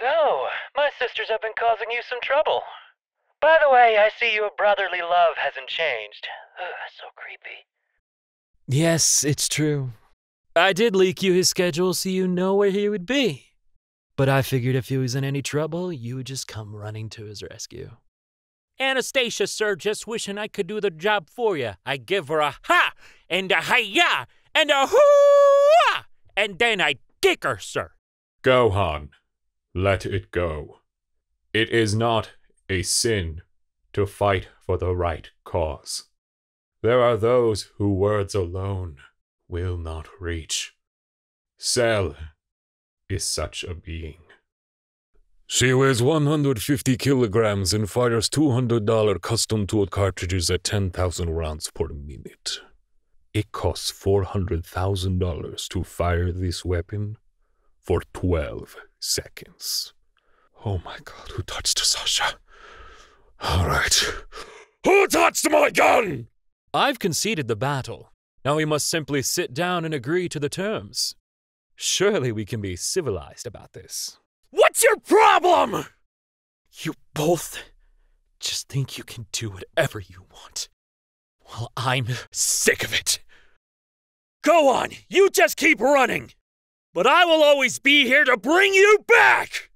So, my sisters have been causing you some trouble. By the way, I see your brotherly love hasn't changed. Ugh, so creepy. Yes, it's true. I did leak you his schedule so you know where he would be. But I figured if he was in any trouble, you would just come running to his rescue. Anastasia, sir, just wishing I could do the job for you. I give her a ha, and a hi-ya, and a hoo-ah, and then I kick her, sir. Gohan, let it go. It is not a sin to fight for the right cause. There are those who words alone will not reach. Cell is such a being. She weighs 150 kilograms and fires $200 custom-tooled cartridges at 10,000 rounds per minute. It costs $400,000 to fire this weapon for 12 seconds. Oh my god, who touched Sasha? Alright. Who touched my gun? I've conceded the battle. Now we must simply sit down and agree to the terms. Surely we can be civilized about this. What's your problem? You both just think you can do whatever you want. Well, I'm sick of it. Go on, you just keep running. But I will always be here to bring you back!